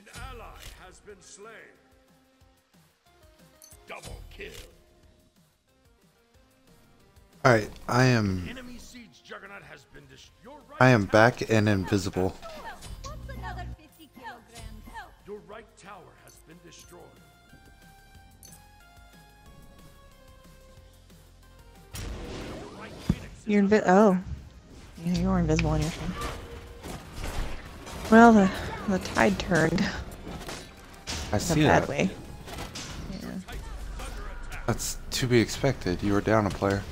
An ally has been slain. Double kill. All right, I am. Enemy siege juggernaut has been destroyed. I am back and invisible. Your right tower has been destroyed. You're invi- oh. Yeah, you were invisible on your phone. Well, the tide turned. I see that. Way. Yeah. That's to be expected. You were down a player.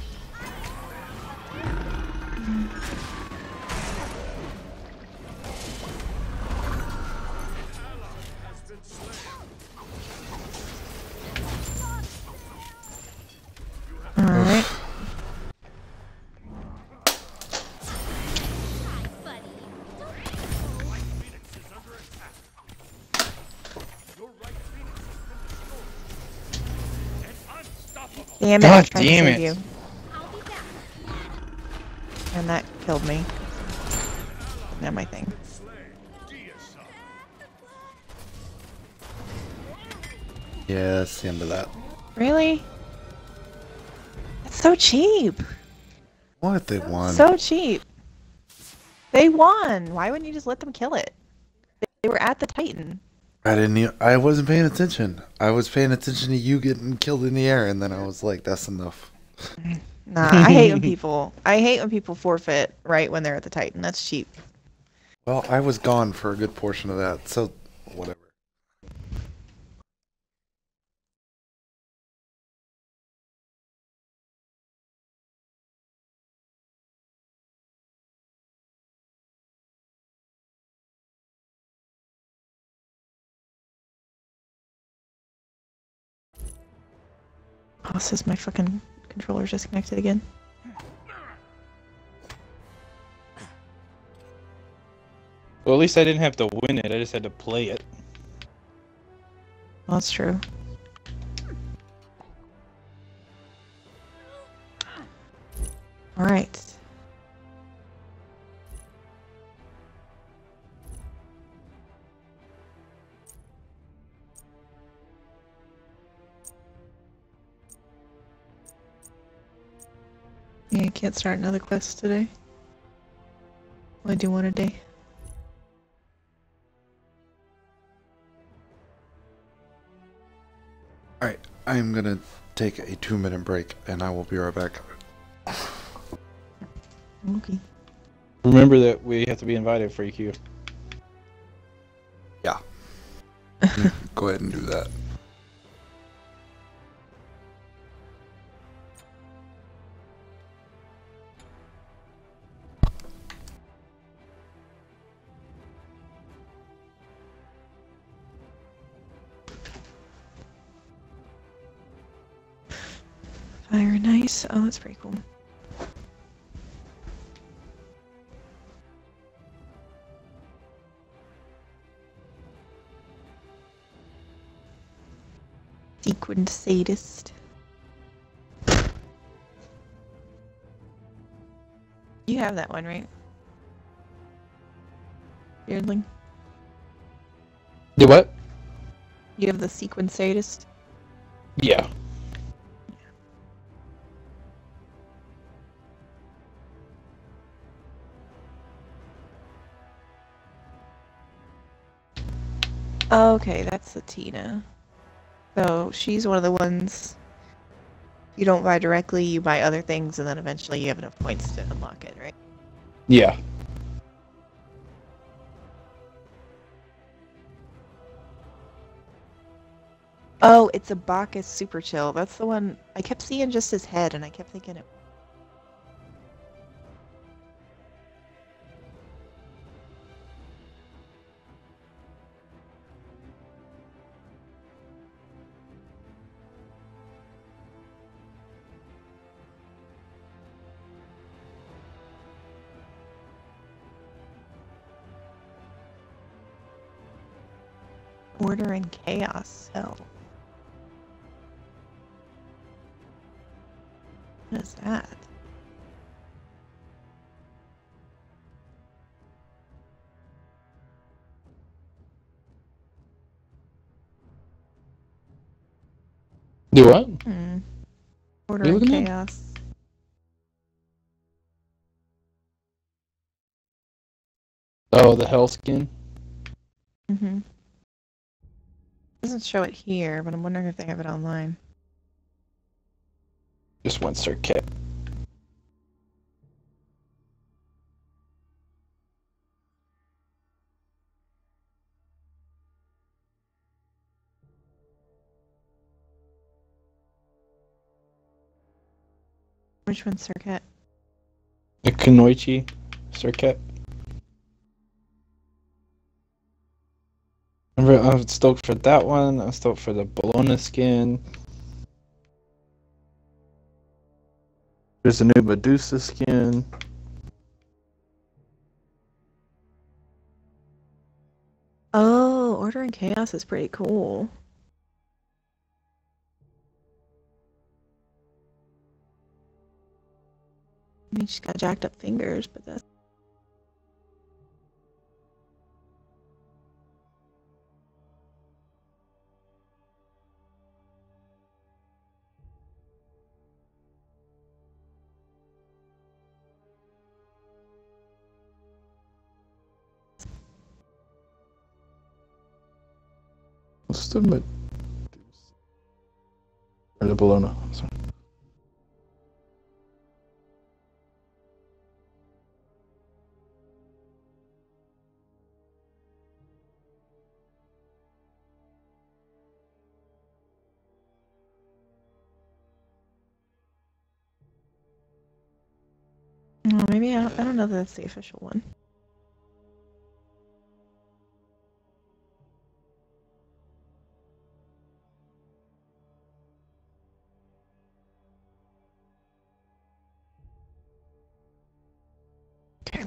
Damn it, God damn it. You. And that killed me. Now my thing. Yeah, that's the end of that. Really? That's so cheap. What? They won. So cheap. They won. Why wouldn't you just let them kill it? They were at the Titan. I didn't even, I wasn't paying attention. I was paying attention to you getting killed in the air, and then I was like, that's enough. Nah, I hate when people. I hate when people forfeit right when they're at the Titan. That's cheap. Well, I was gone for a good portion of that, so whatever. Oh, says my fucking controller's disconnected again. Well, at least I didn't have to win it, I just had to play it. Well, that's true. Alright. Yeah, I can't start another quest today. Well, I do one a day. Alright, I'm gonna take a 2-minute break and I will be right back. Okay. Remember that we have to be invited for EQ. Yeah. Go ahead and do that. Fire, nice. Oh, that's pretty cool. Sequined sadist. You have that one, right? Beardling? Do what? You have the sequined sadist? Yeah. Okay, that's Athena. So she's one of the ones you don't buy directly, you buy other things, and then eventually you have enough points to unlock it, right? Yeah. Oh, it's a Bacchus super chill. That's the one I kept seeing just his head, and I kept thinking it. Order and Chaos, so. What is that? Do what? Mm. Order and Chaos. At? Oh, the hell skin? Mm-hmm. Doesn't show it here, but I'm wondering if they have it online. Just one circuit. Which one's circuit? The Kunoichi circuit. I'm stoked for that one. I'm stoked for the Bologna skin. There's a new Medusa skin. Oh, Order and Chaos is pretty cool. I mean, she's got jacked up fingers, but that's... What's the Medusa? Or the Bologna, sorry. Oh, maybe I don't know that that's the official one. Okay.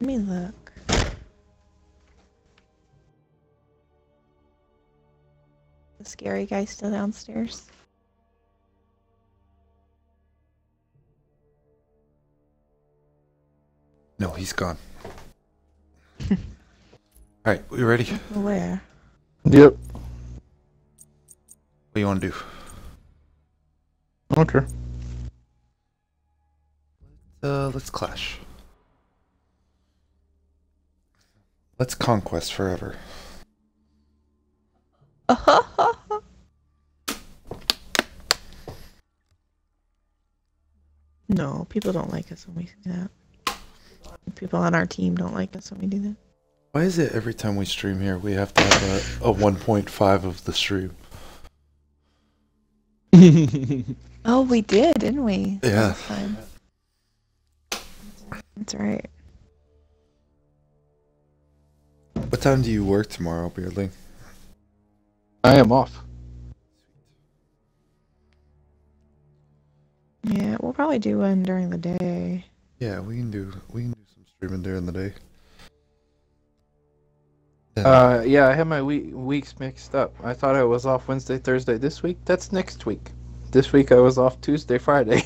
Let me look. The scary guy's still downstairs. No, he's gone. Alright, we ready? Where? Yep. What do you want to do? Okay. Let's clash. Let's conquest forever. No, people don't like us when we do that. People on our team don't like us when we do that. Why is it every time we stream here, we have to have a 1.5 of the stream? Oh, we did, didn't we? Yeah. That's right. What time do you work tomorrow, Beardling? I am off. Yeah, we'll probably do one during the day. Yeah, we can do some streaming during the day. Yeah. Yeah, I had my weeks mixed up. I thought I was off Wednesday, Thursday this week. That's next week. This week I was off Tuesday, Friday.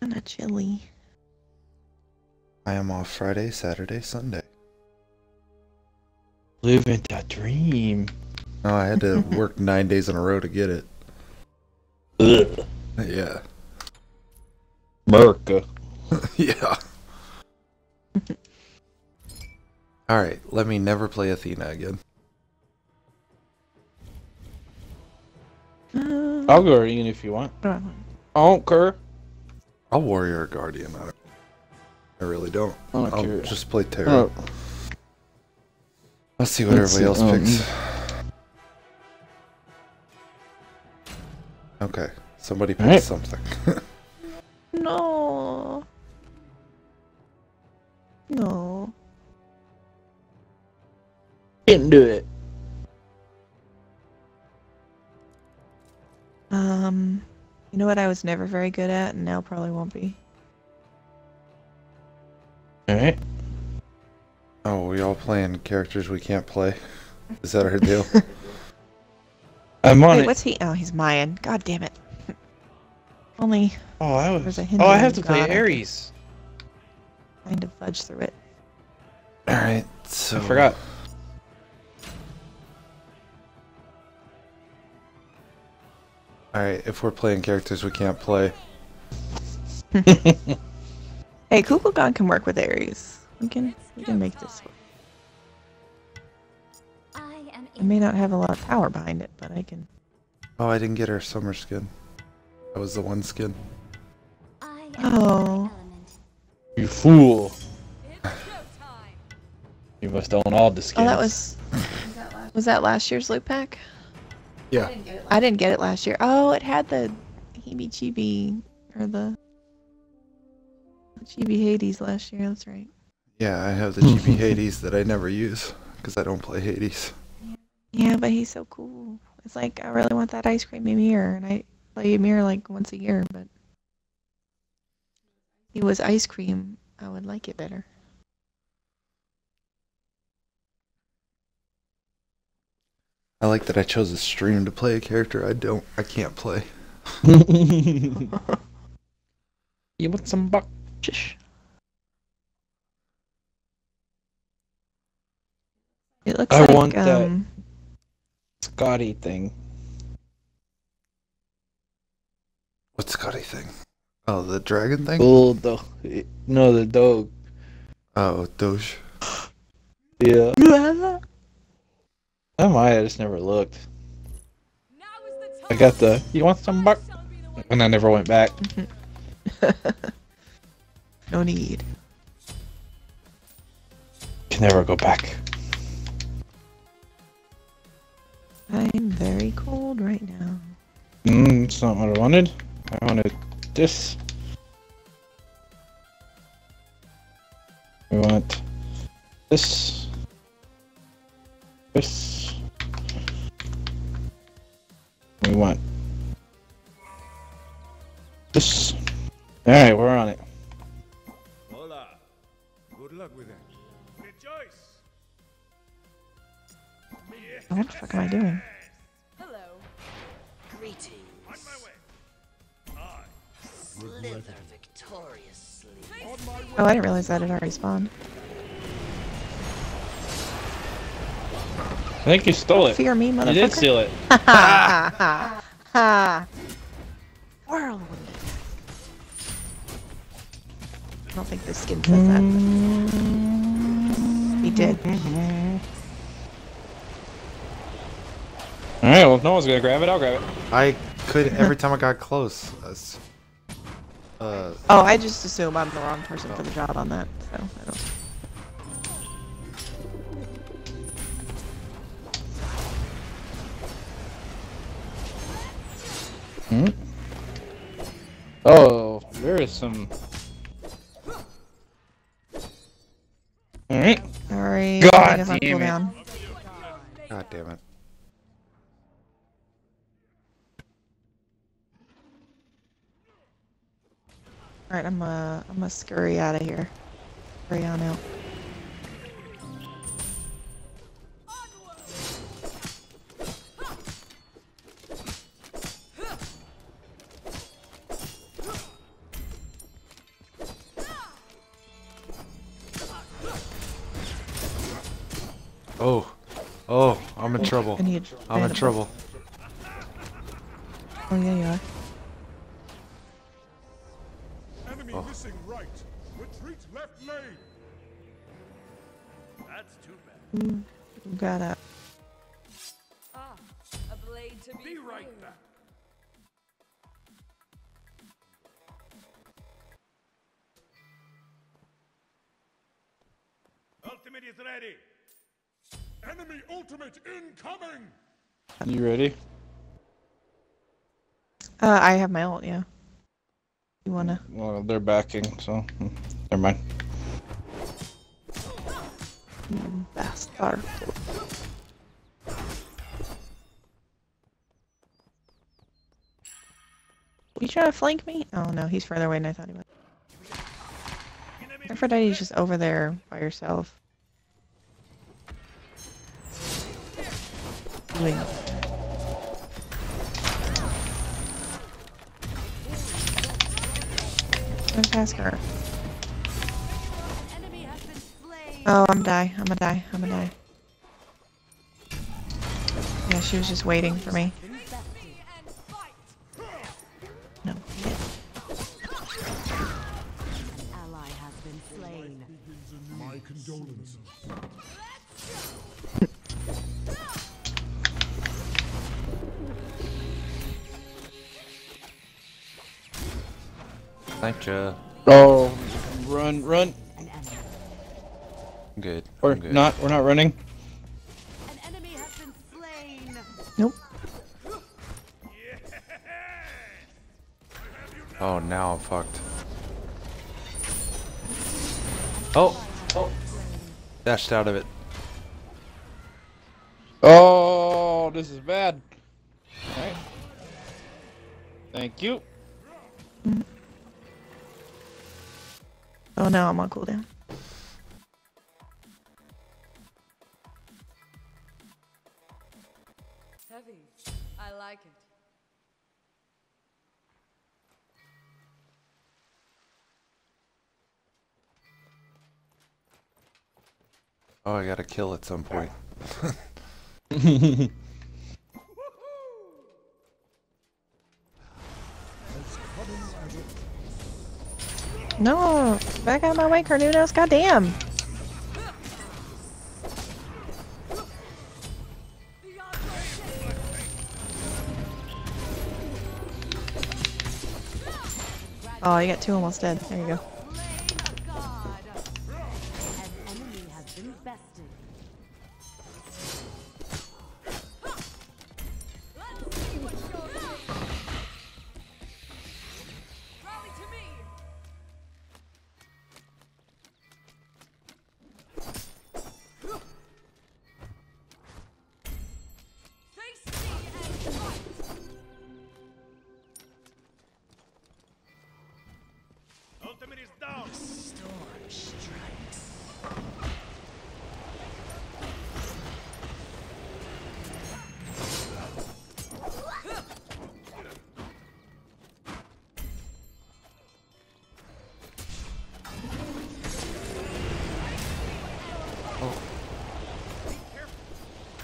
Kinda chilly. I am off Friday, Saturday, Sunday. Living that dream. No, I had to work 9 days in a row to get it. Ugh. Yeah. America. Yeah. Alright, let me never play Athena again. I'll Guardian if you want. I don't care. I'll Warrior or Guardian. I really don't. I'll just play Terra. I'll see what everybody else picks. Okay, somebody picked something. No. No. Didn't do it. You know what I was never very good at, and now probably won't be. Alright. Oh, we all playing characters we can't play? Is that our deal? I'm on it. What's he? Oh, he's Mayan. God damn it. Only. Oh, I was. Oh, I have to play Ares. Kind of fudge through it. Alright, so... I forgot. Alright, if we're playing characters we can't play. Hey, Kukulkan can work with Ares. We can make this work. I may not have a lot of power behind it, but I can... Oh, I didn't get her summer skin. That was the one skin. Oh. You fool. You must own all the skins. Oh, that was... was that last year's loot pack? Yeah. I didn't get it last year. Oh, it had the heebie-jeebie, or the... Chibi Hades last year, that's right. Yeah, I have the Chibi Hades that I never use, because I don't play Hades. Yeah, but he's so cool. It's like, I really want that ice cream Ymir, and I play Ymir like once a year, but... If it was ice cream, I would like it better. I like that I chose a stream to play a character I can't play. You want some buck? It looks like, want that Scotty thing. What Scotty thing? Oh, the dragon thing? No, the dog. Oh, doge. Yeah. You have that? I might. I just never looked. I got the. You want some buck? And I never went back. No need. Can never go back. I'm very cold right now. It's not what I wanted. I wanted this. We want this. This. We want this. Alright, we're on it. With it. Rejoice. What the fuck am I doing? Hello. Greetings. On my way. I slither victoriously. Oh, I didn't realize that had already spawned. I think you stole it. Fear me, motherfucker. You did steal it. Ha ha ha ha. Whirlwind. I don't think the skin says that, but he did. Alright, well if no one's gonna grab it, I'll grab it. I could every time I got close. Oh, I just assume I'm the wrong person for the job on that, so I don't... Oh, there is some... Alright. Sorry. God damn it. God damn it. Alright, I'm gonna scurry out of here. Scurry on out. Oh, I'm in trouble. I'm in trouble. Oh, yeah, you are. Enemy missing right. Retreat left lane. That's too bad. Got up. Ah, a blade to be right back. Ultimate is ready. Enemy ultimate incoming! You ready? I have my ult, yeah. You wanna? Well, they're backing, so... Never mind. Bastard. You trying to flank me? Oh no, he's further away than I thought he was. Aphrodite's just over there by herself. I'm past her. Enemy has been slain. Oh, I'm gonna die. Yeah, she was just waiting for me. No. Ally has been slain. My condolences. Thank you. Oh, run. Good. Or not, we're not running. An enemy has been slain. Nope. Oh, now I'm fucked. Oh. Dashed out of it. Oh, this is bad. All right. Thank you. Oh, now I'm on cooldown. Heavy. I like it. Oh, I got a kill at some point. No, back out of my way, Carnudos, goddamn! Oh, you got two almost dead. There you go.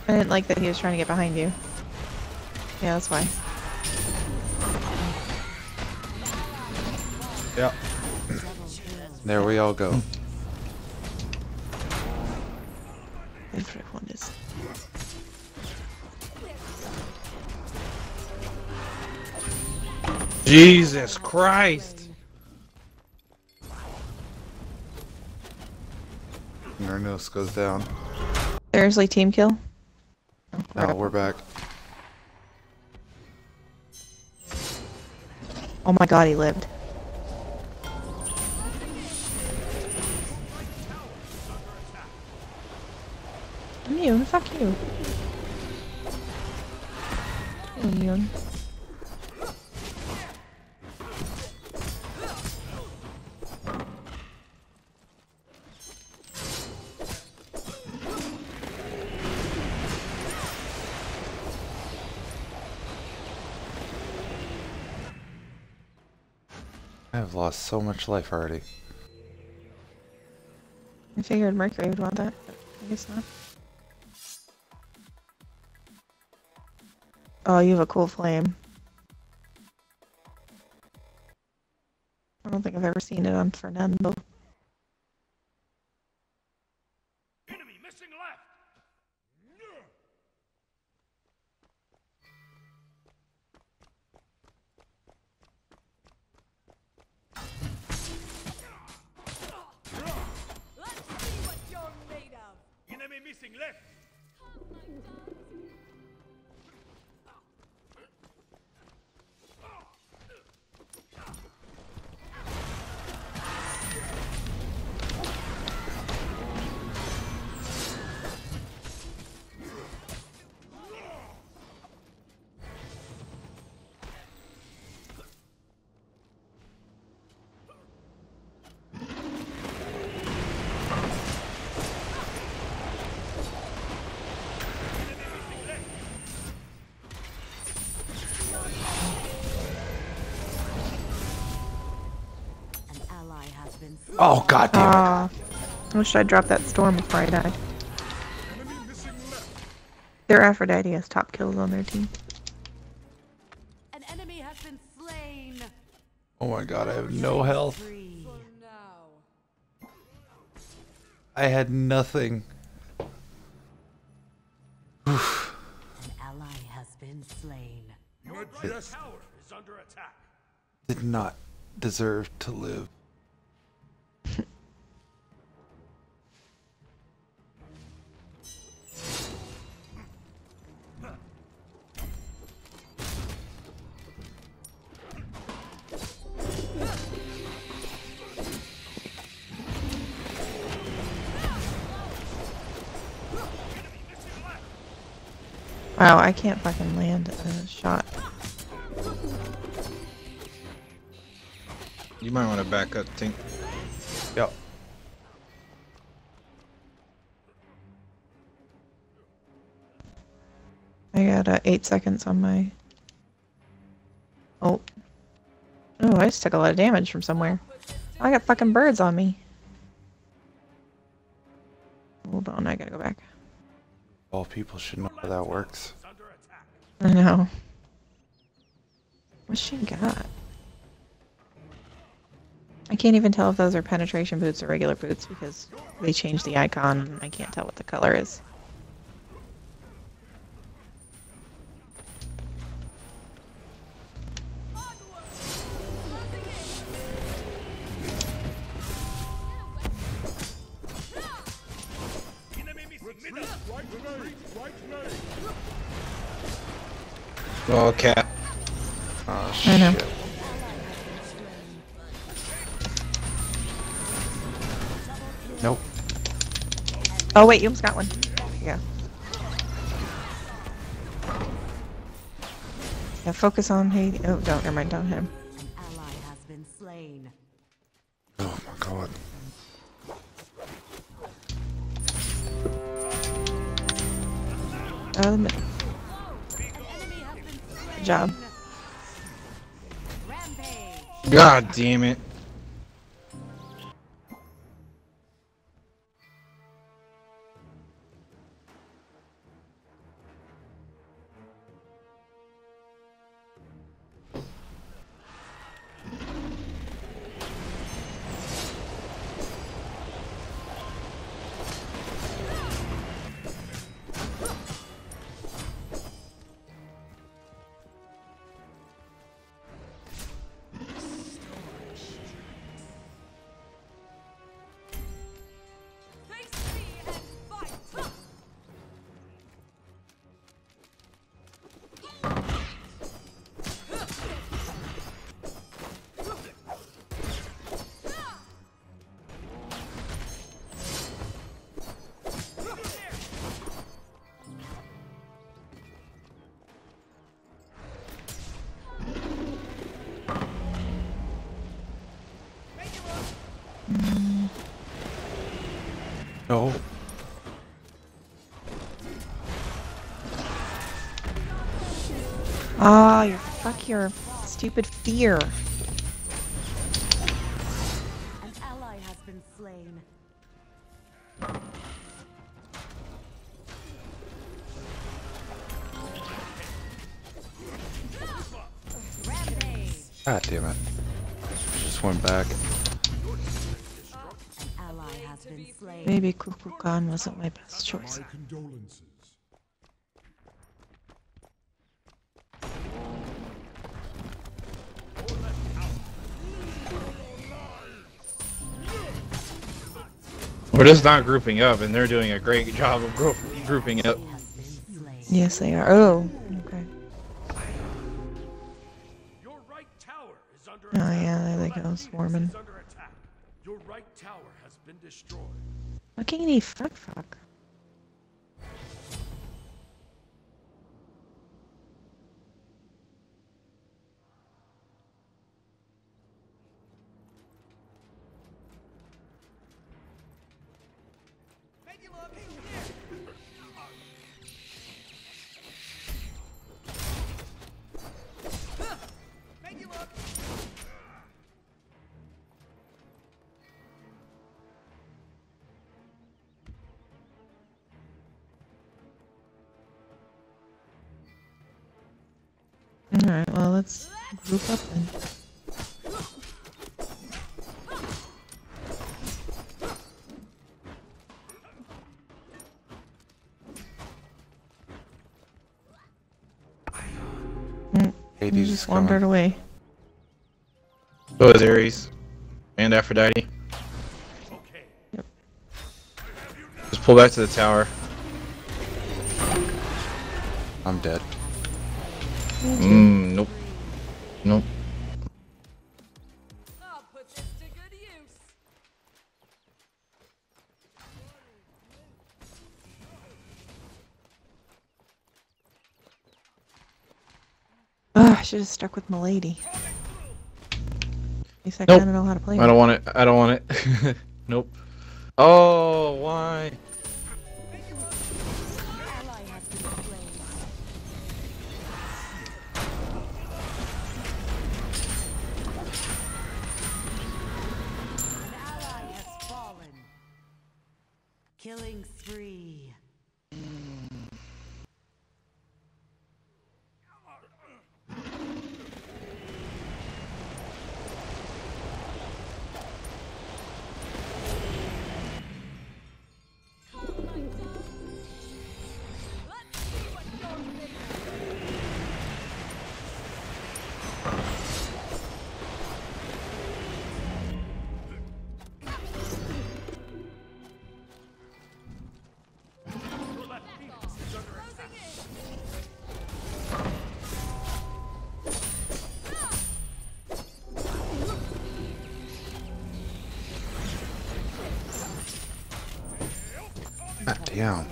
I didn't like that he was trying to get behind you. Yeah, that's why. Yeah. There we all go. Everyone is. Jesus Christ! Nernus goes down. Seriously, team kill? No, we're back. Oh my god, he lived. Immune, fuck you. Immune. I've lost so much life already. I figured Mercury would want that, but I guess not. Oh, you have a cool flame. I don't think I've ever seen it on Fernando. Enemy missing left. Missing left. Oh, god damn it. I wish I'd dropped that storm before I died. Their Aphrodite has top kills on their team. An enemy has been slain. Oh my god, I have no health. I had nothing. Oof. An ally has been slain. Your tower is under attack. Did not deserve to live. Wow, I can't fucking land a shot. You might want to back up, Tink. Yep. I got 8 seconds on my... Oh. Oh, I just took a lot of damage from somewhere. I got fucking birds on me. Hold on, I gotta go back. All people should know how that works. I know. What's she got? I can't even tell if those are penetration boots or regular boots because they changed the icon and I can't tell what the color is. Oh, cat. Oh, shit. I know. Nope. Oh, wait, you almost got one. Yeah. Yeah, focus on Hades. Oh, don't. Never mind. Don't hit him. An ally has been slain. Oh, my God. Good job. God damn it. No. Ah, your fuck your stupid fear. An ally has been slain. God damn it. I just went back. Maybe Kukulkan wasn't my best choice. We're just not grouping up, and they're doing a great job of grouping up. Yes, they are. Oh, okay. Oh, yeah, there they go, swarming. Your right tower has been destroyed. Fucking any fuck. Alright, well, let's group up then. He just wandered away. So is Ares and Aphrodite. Yep. Just pull back to the tower. I'm dead. Nope. Nope. I'll put this to good use. Ugh, I should have stuck with Milady. At least I kind of know how to play. I don't want it. I don't want it. Nope. Oh, why? Killing spree. Down.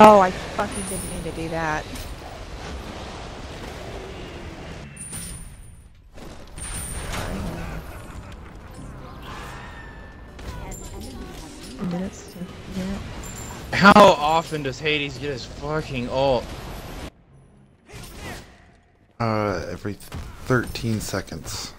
Oh, I fucking didn't mean to do that. Minutes to do it. How often does Hades get his fucking ult? Every 13 seconds.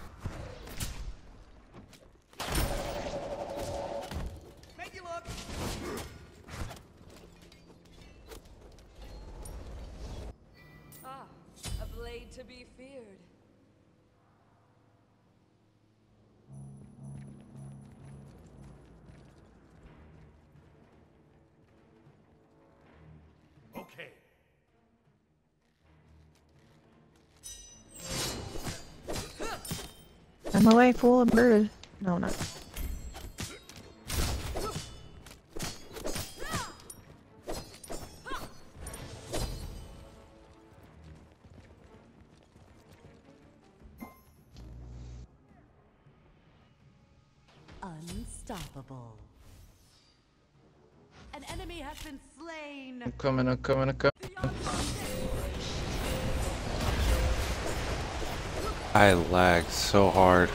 My way full of bird. No, not. Unstoppable. An enemy has been slain. I'm coming, I'm coming, I'm coming. I lagged so hard.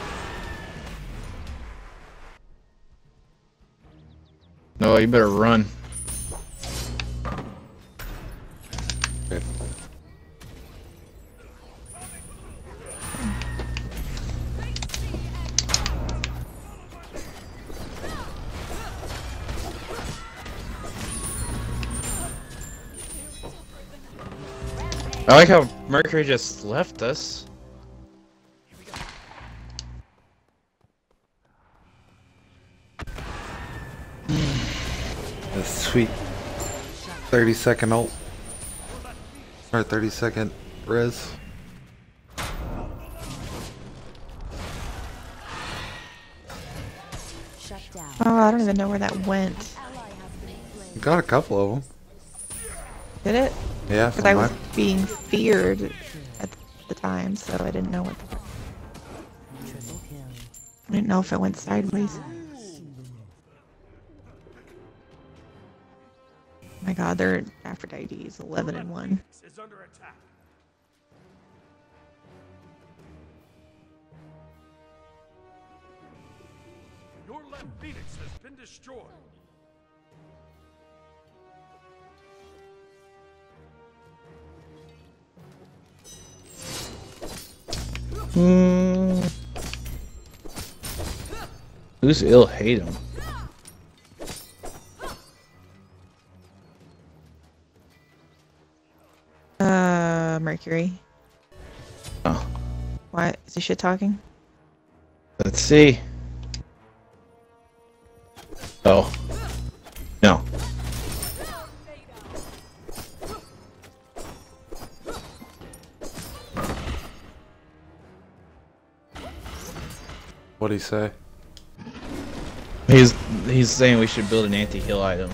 No, you better run. Good. I like how Mercury just left us. Sweet 30-second ult or 30-second res. Oh, I don't even know where that went. Got a couple of them. Did it? Yeah. Because I was being feared at the time, so I didn't know what. I didn't know if it went sideways. Oh my god, they're Aphrodite's 11-1. Is under attack. Your left Phoenix has been destroyed. Who's ill hate him? Mercury. Oh. Why? Is he shit talking? Let's see. Oh. No. What did he say? He's saying we should build an anti-heal item.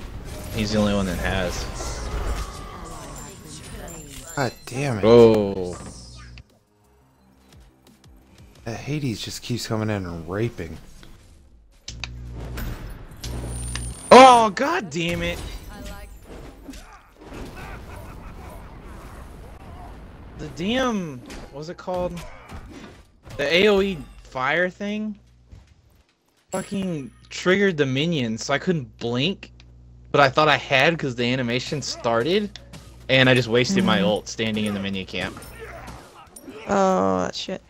He's the only one that has. God damn it. Oh. That Hades just keeps coming in and raping. Oh, god damn it. The damn, what was it called? The AoE fire thing fucking triggered the minions, so I couldn't blink, but I thought I had because the animation started, and I just wasted my ult standing in the minion camp. Oh, that shit.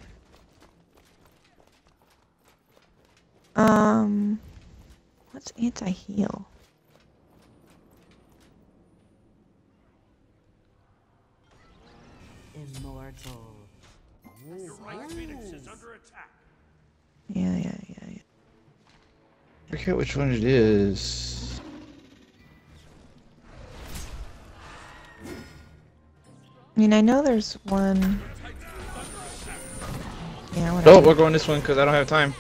What's anti-heal? Immortal. Right Phoenix is under attack. Yeah. I forget which one it is. I mean, I know there's one. Yeah, whatever. Oh, we'll go on this one because I don't have time.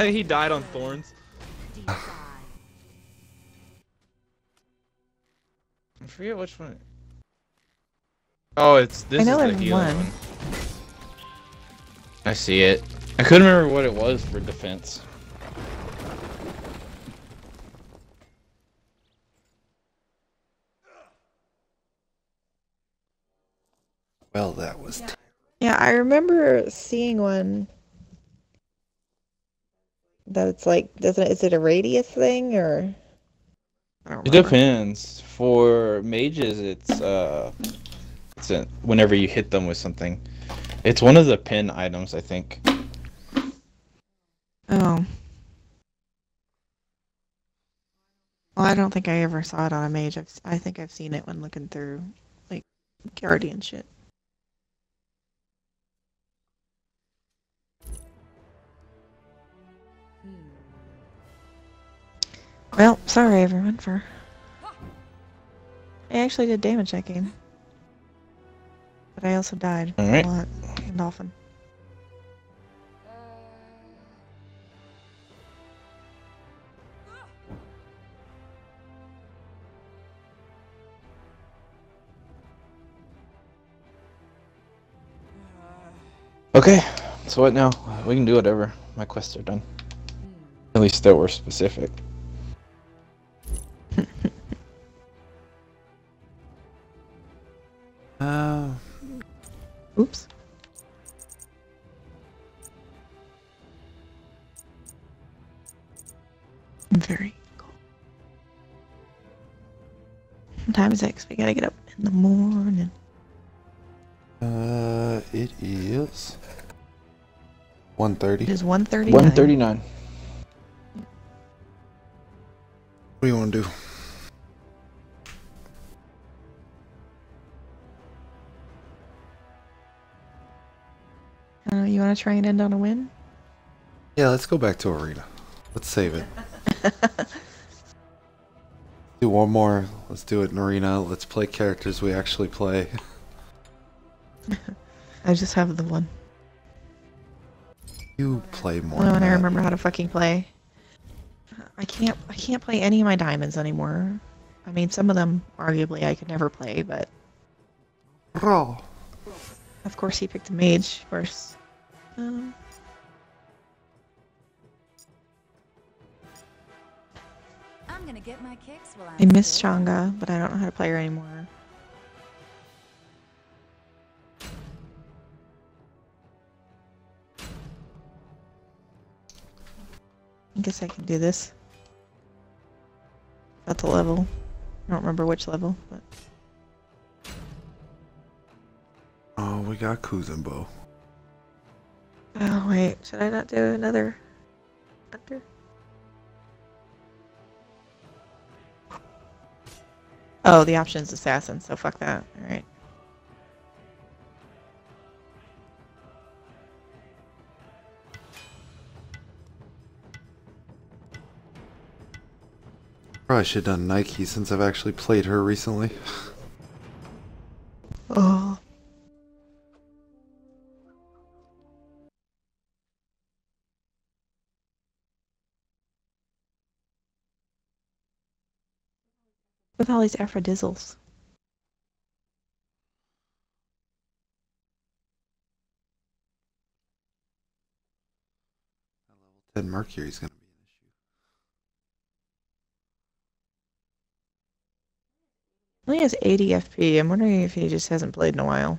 He died on thorns. I forget which one. Oh, it's this. I know there's one. I see it. I couldn't remember what it was for defense. Well, that was. Yeah, I remember seeing one. That it's like, doesn't it, is it a radius thing or? I don't remember. It depends. For mages, it's whenever you hit them with something. It's one of the pin items, I think. Oh. Well, I don't think I ever saw it on a mage. I think I've seen it when looking through, like, Guardian shit. Well, sorry everyone for... I actually did damage that game. But I also died a lot and often. Okay, so what now? We can do whatever. My quests are done. At least that were specific. Oops. I'm very cold. What time is it? 'Cause we gotta get up in the morning. It is 1:30. It is 1:30. 1:39. What do you want to do? You want to try and end on a win? Yeah, let's go back to Arena. Let's save it. Do one more. Let's do it in Arena. Let's play characters we actually play. I just have the one. You play more. No, and I remember how to fucking play. I can't play any of my diamonds anymore. I mean, some of them, arguably, I could never play, but... Bro. Of course he picked a mage, of course. I'm gonna get my kicks while I miss Chang'e, but I don't know how to play her anymore. I guess I can do this. That's a level. I don't remember which level, but... Oh, we got Kuzumbo. Oh wait, should I not do another hunter? Oh, the option's assassin, so fuck that. Alright. Probably should have done Nike since I've actually played her recently. Oh. With all these aphrodisials. Level 10 Mercury's gonna be an issue. He only has 80 FP. I'm wondering if he just hasn't played in a while.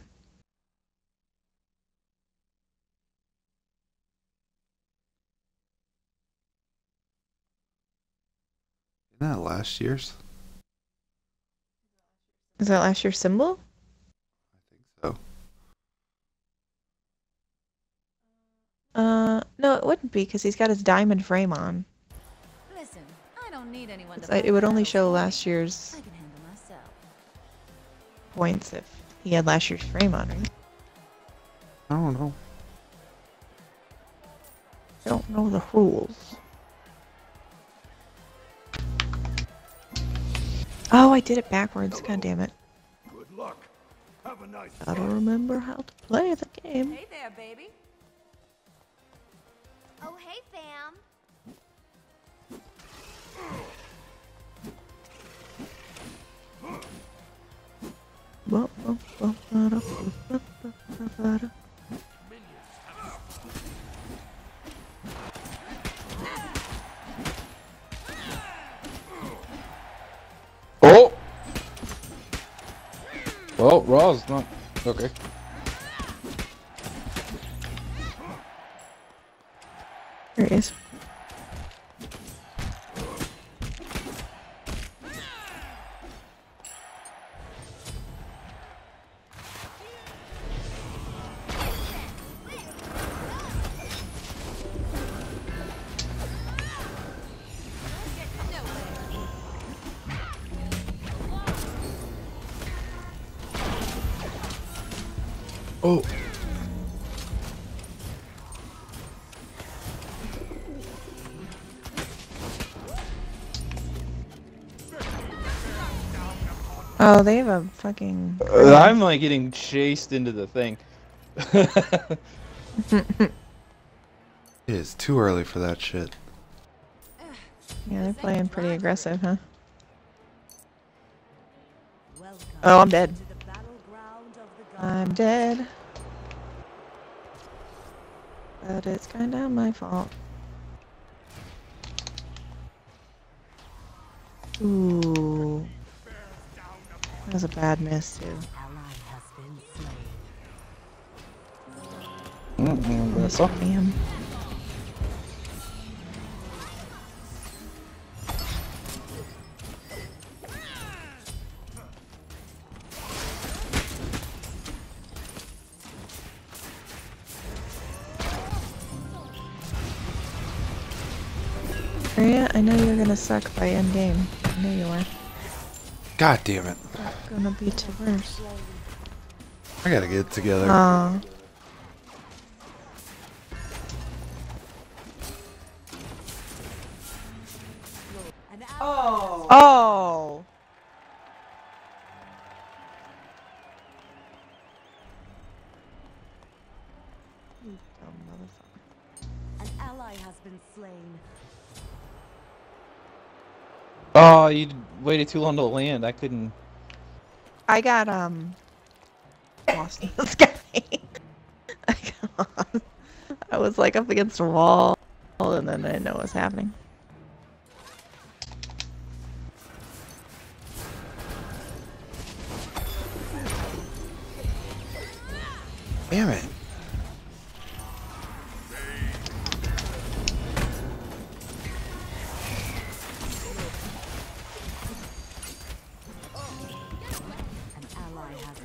Isn't that last year's? Is that last year's symbol? I think so. No, it wouldn't be because he's got his diamond frame on. Listen, I don't need anyone to it would only show last year's points if he had last year's frame on, right? I don't know. I don't know the rules. Oh, I did it backwards. Hello. God damn it. Good luck. Have a nice day. I don't remember how to play the game. Hey there, baby. Oh, hey, fam. Oh! Well, Raw's not... okay. There he is. Oh. Oh, they have a fucking... I'm like getting chased into the thing. It is too early for that shit. Yeah, they're playing pretty aggressive, huh? Oh, I'm dead. I'm dead. But it's kinda my fault. Ooh. That was a bad miss, too. Damn. Freya, I know you're gonna suck by end game. I know you are. God damn it. It's gonna be too worse. I gotta get it together. Oh. Oh. Oh. You dumb motherfucker. An ally has been slain. Oh, you waited too long to land. I couldn't. I got lost in the sky. I got lost. I was like up against a wall, and then I didn't know what was happening. Damn it.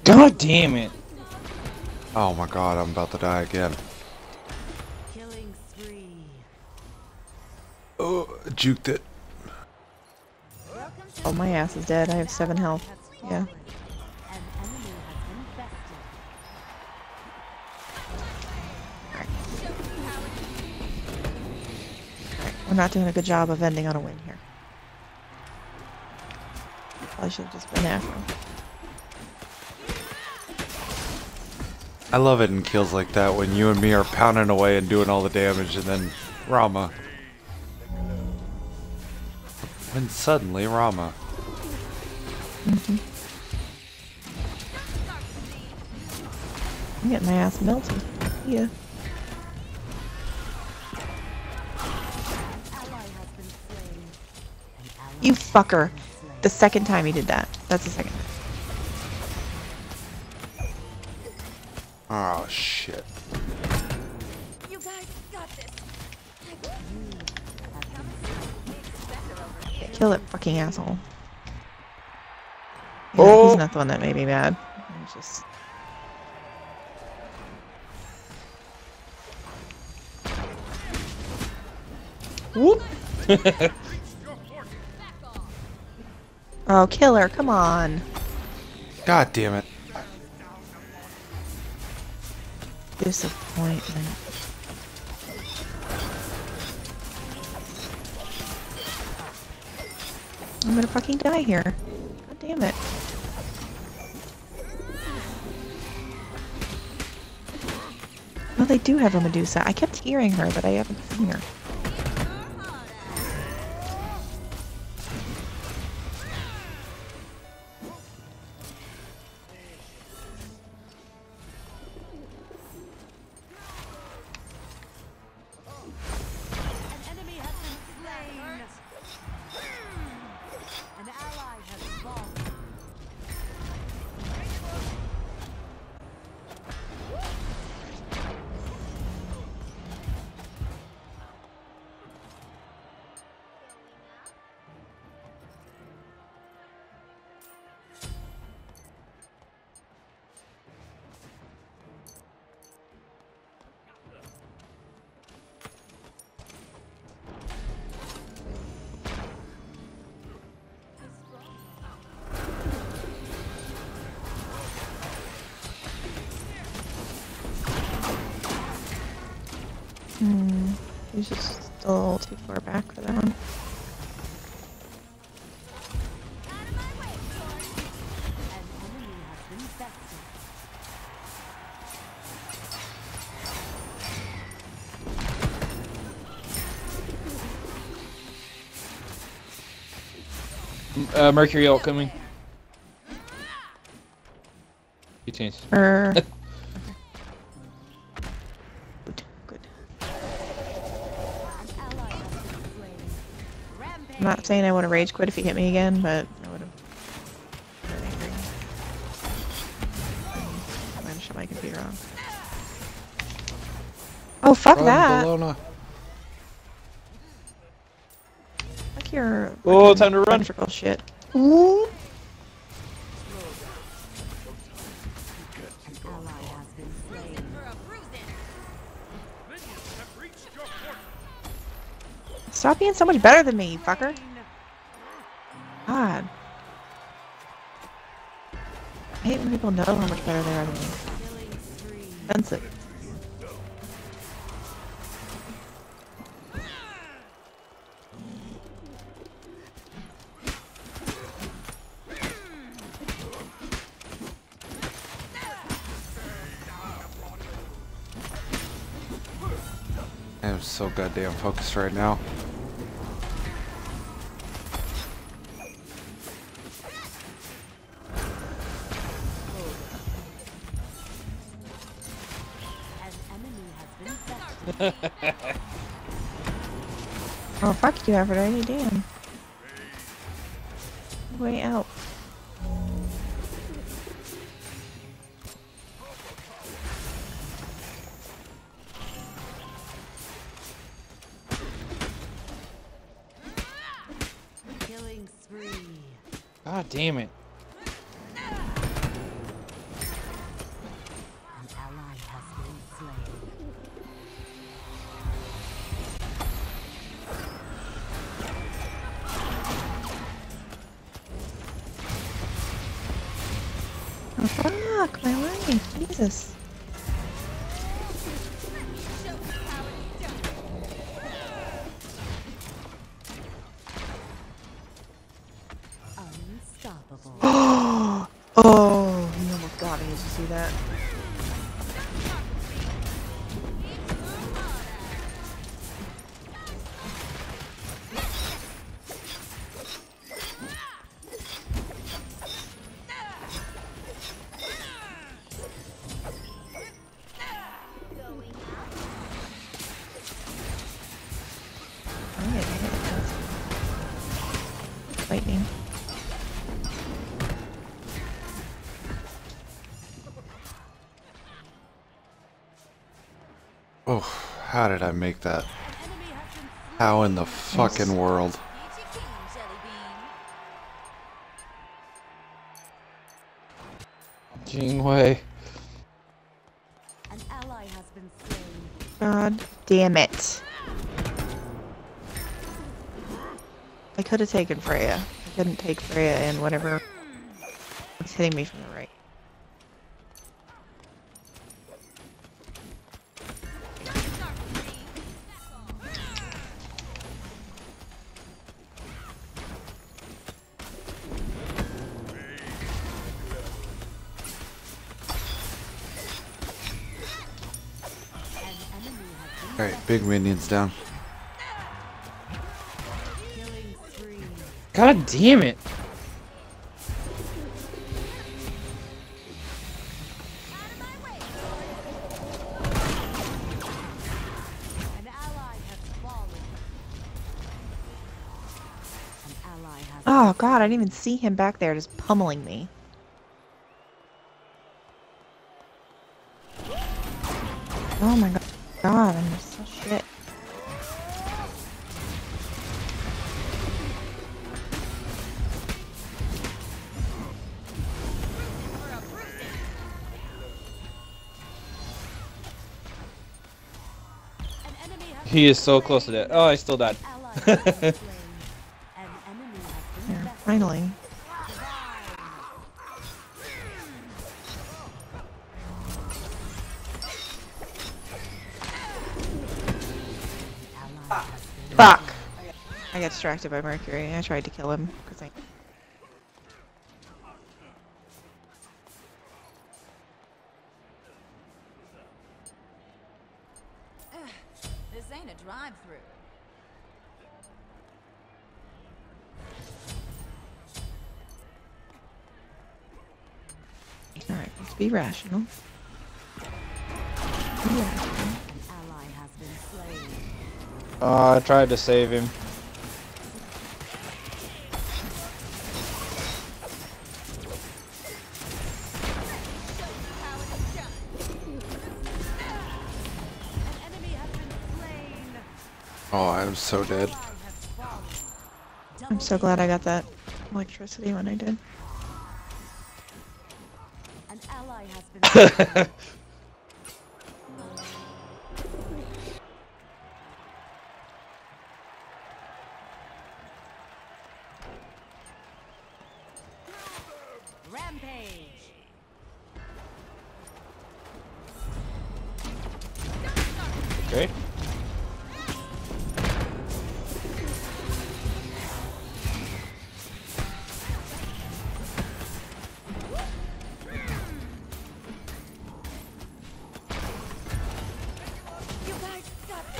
God damn it! Oh my god, I'm about to die again. Killing spree. Oh, juked it. Oh, my ass is dead. I have 7 health. Yeah. Alright, we're not doing a good job of ending on a win here. Probably should have just been Afro. I love it in kills like that when you and me are pounding away and doing all the damage, and then Rama. When suddenly Rama. Mm-hmm. I'm getting my ass melted. Yeah. You fucker. The second time he did that. That's the second time. Oh shit. You guys got this. Kill that fucking asshole. Yeah, oh. He's not the one that made me mad. I'm just... Whoop! Oh, killer, come on. God damn it. Disappointment. I'm gonna fucking die here. God damn it. Well, they do have a Medusa. I kept hearing her, but I haven't seen her. Mercury ult coming. You changed. Good, good. I'm not saying I want to rage quit if he hit me again, but I would have been angry. I'm gonna shut my computer off. Oh, fuck that! Bologna. Fuck your... Oh, time to run! Shit. Ooh. Stop being so much better than me, you fucker. God. I hate when people know how much better they are than me. Offensive. So goddamn focused right now. Oh fuck you, Aphrodite, damn. Way out. Damn it. Oh, fuck my life, Jesus. Oh, oh, he almost got me. Did you see that? How did I make that? How in the fucking world? Jingwei. God damn it. I could have taken Freya. I couldn't take Freya and whatever. It's hitting me from the right. Big minions down. God damn it! Oh god, I didn't even see him back there just pummeling me. Oh my god. God, I'm just so shit. He is so close to that. Oh, I still died. Yeah, finally. Fuck! I got distracted by Mercury. I tried to kill him because I. This ain't a drive-through. All right, let's be rational. I tried to save him. Oh, I'm so dead. I'm so glad I got that electricity when I did. An ally has been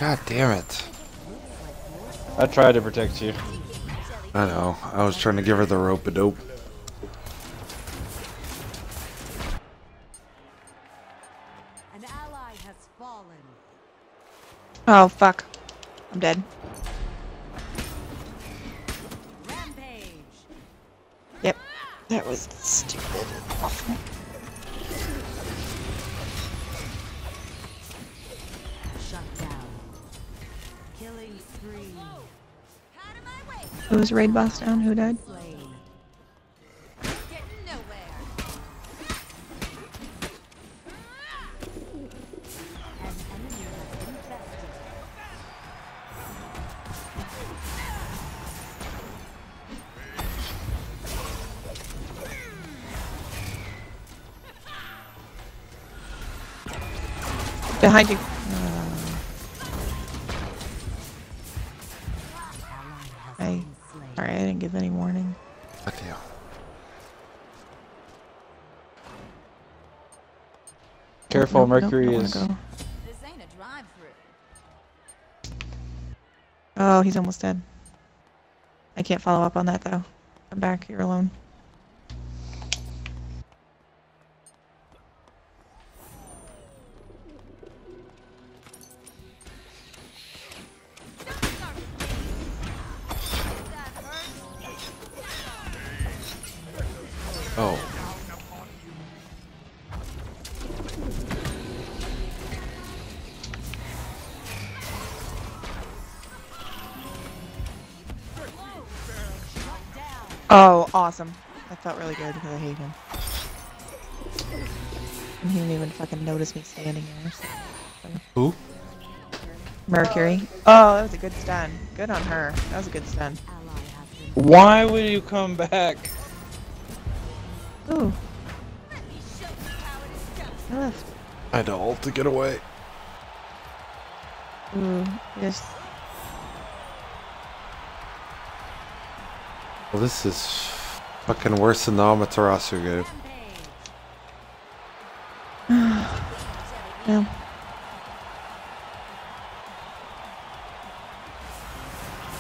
God damn it. I tried to protect you. I know. I was trying to give her the rope-a-dope. An ally has fallen. Oh fuck. I'm dead. Rampage. Yep. That was stupid and awful. Who was raid boss down? Who died? Behind you. Hey. Alright, I didn't give any warning. Okay. Careful, nope, Mercury is... This ain't a drive-thru. Oh, he's almost dead. I can't follow up on that, though. I'm back. You're alone. Oh. Oh, awesome. That felt really good because I hate him. And he didn't even fucking notice me standing there. Who? Mercury. Oh, that was a good stun. Good on her. That was a good stun. Why would you come back? Ooh. I left. I had to ult to get away. Ooh, yes. Well, this is fucking worse than the Amaterasu game. No.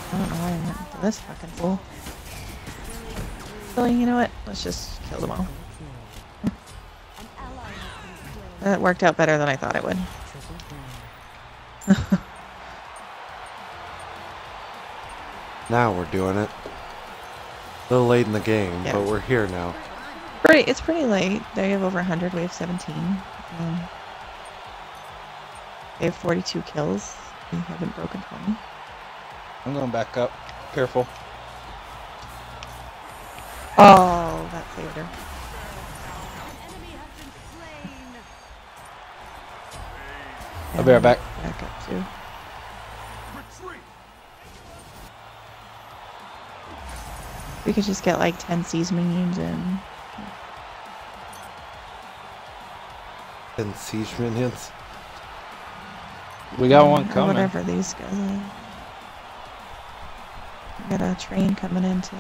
I don't know why I went into this fucking fool. So, you know what? Let's just kill them all. That worked out better than I thought it would. Now we're doing it. A little late in the game, yeah. But we're here now. Right, it's pretty late. They have over 100. We have 17. They have 42 kills. We haven't broken 20. I'm going back up. Careful. Oh, that saved her. I'll be right back. Back up too. We could just get like 10 season games in. 10 siege minions. We got one coming. Whatever these guys are. We got a train coming in too.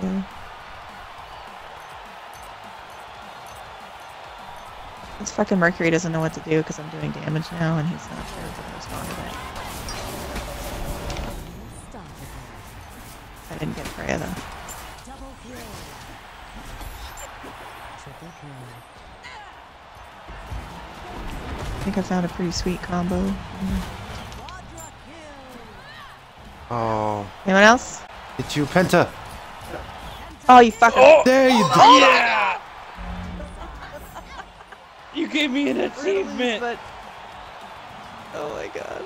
This fucking Mercury doesn't know what to do because I'm doing damage now and he's not sure if I'm gonna respond to that. I didn't get Freya though. I think I found a pretty sweet combo. Oh. Anyone else? It's you, Penta. Oh, you fucker. Oh, there you go. Oh, yeah. You gave me an achievement. But... Oh my god.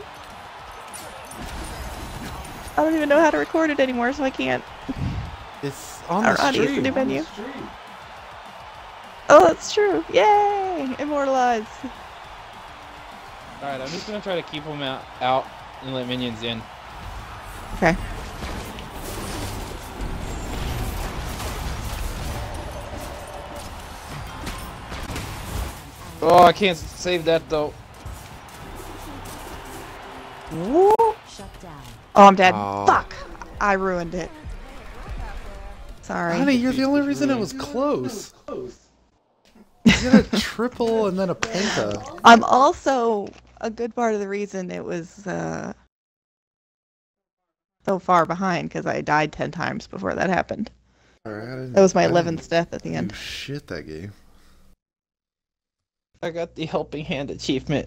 I don't even know how to record it anymore, so I can't. It's on the stream. It's the new menu. Oh, that's true. Yay! Immortalized. Alright, I'm just gonna try to keep them out and let minions in. Okay. Oh, I can't save that though. Woo! Shut down. Oh, I'm dead. Oh. Fuck! I ruined it. Sorry. Honey, you're the only reason it was close. You got a triple and then a penta. I'm also a good part of the reason it was so far behind because I died 10 times before that happened. Right, that was my 11th death at the end. Shit, that game. I got the helping hand achievement.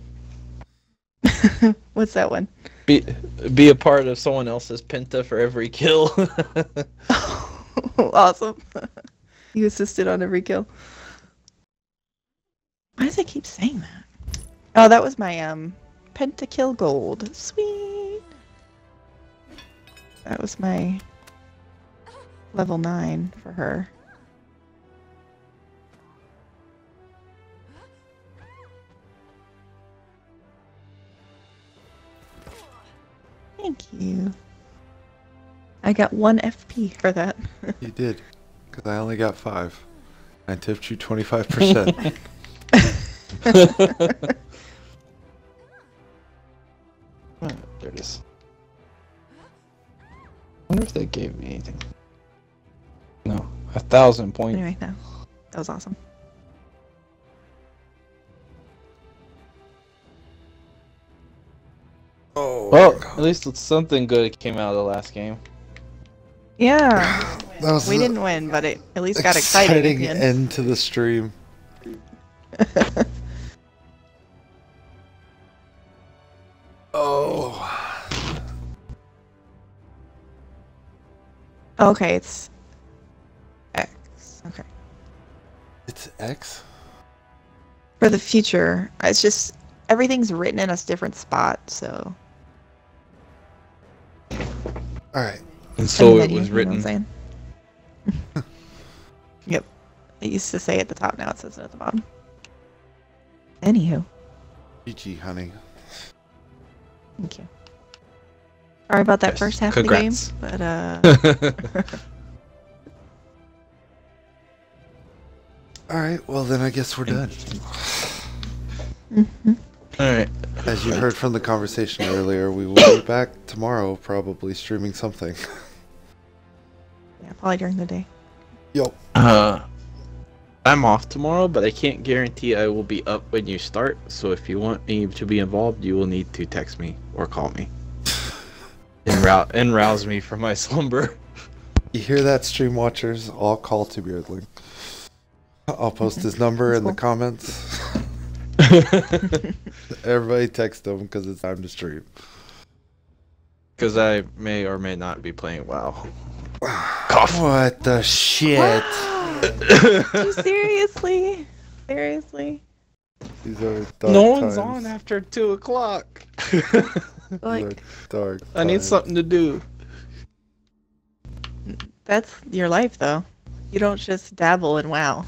What's that one? Be a part of someone else's penta for every kill. Awesome. You assisted on every kill. Why does it keep saying that? Oh, that was my Pentakill gold. Sweet. That was my level 9 for her. Thank you. I got 1 FP for that. You did, because I only got 5. I tipped you 25%. There it is. I wonder if they gave me anything. No, 1,000 points. Anyway, no. That was awesome. Oh, well, at least it's something good came out of the last game. Yeah. We didn't win, but it at least got exciting. Exciting end to the stream. Oh. Okay, it's X. Okay. It's X? For the future. It's just everything's written in a different spot, so. Alright. And so it was written. Yep. It used to say at the top, now it says it at the bottom. Anywho. GG, honey. Thank you. Sorry about that first half of the game, but Alright, well then I guess we're done. Mm-hmm. Alright. As you heard from the conversation earlier, we will be back tomorrow, probably streaming something. Yeah, probably during the day. Yo. I'm off tomorrow, but I can't guarantee I will be up when you start, so if you want me to be involved, you will need to text me or call me. and rouse me from my slumber. You hear that, stream watchers? I'll call TehBeardling. I'll post his number in the comments. Everybody text him because it's time to stream. Because I may or may not be playing WoW. Cough. What the shit? Wow. Seriously? Seriously? These are dark times. No one's on after 2 o'clock. Like, dark. I need something to do. That's your life, though. You don't just dabble in WoW.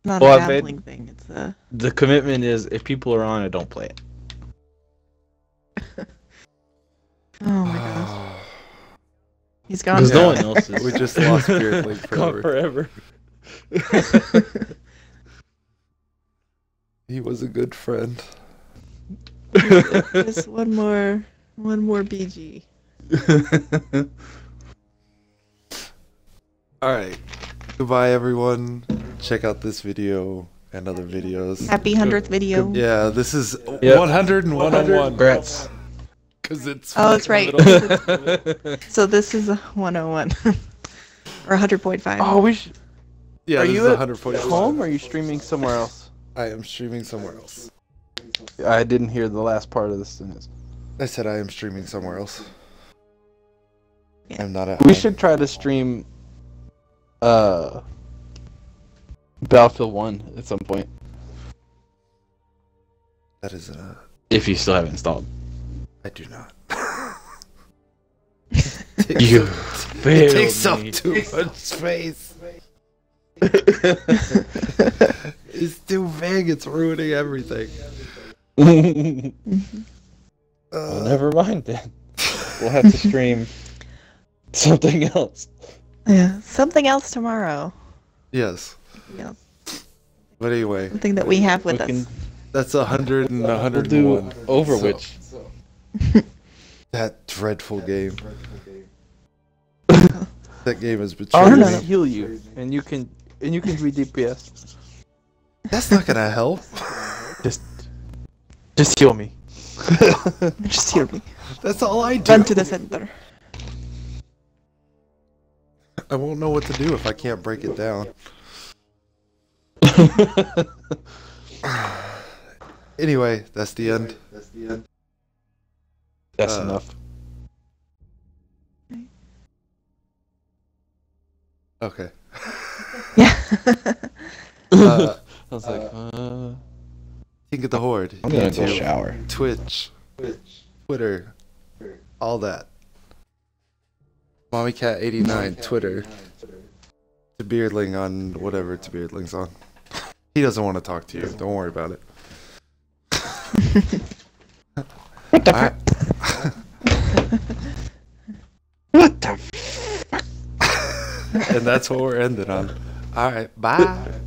It's not a dabbling thing. It's a... The commitment is if people are on, I don't play it. Oh my gosh. He's gone. There's no one else. We just lost TehBeardling forever. He was a good friend. Just one more BG. All right. Goodbye, everyone. Check out this video and other videos. Happy 100th video. Yeah, this is 101. Congrats. Because it's that's right. So this is a 101 or 100.5. Oh, we should. Yeah, are this you is at home or are you streaming somewhere else? I am streaming somewhere else. I didn't hear the last part of this sentence. I said I am streaming somewhere else. Yeah. I'm not at home. We should try to stream Battlefield 1 at some point. That is a... If you still have it installed. I do not. It takes up too much space. It's too big. It's ruining everything. Well, never mind then. We'll have to stream something else. Yeah, something else tomorrow. Yes. Yeah. But anyway. Something that we have with us. That's 100 and 101. We'll do Overwatch. So. That dreadful game. That game has betrayed me. I'm gonna heal you, and you can re-DPS. That's not gonna help. Just heal me. Just heal me. That's all I do. Run to the center. I won't know what to do if I can't break it down. Anyway, that's the end. That's the end. That's enough. Okay. Yeah. I was like, Tink of the Horde. I'm gonna go shower. Twitch. Twitter. All that. Mommycat89. Twitter. TehBeardling on whatever TehBeardling's on. He doesn't want to talk to you. Don't worry about it. What the fuck? What the fuck? And that's what we're ending on. All right, bye.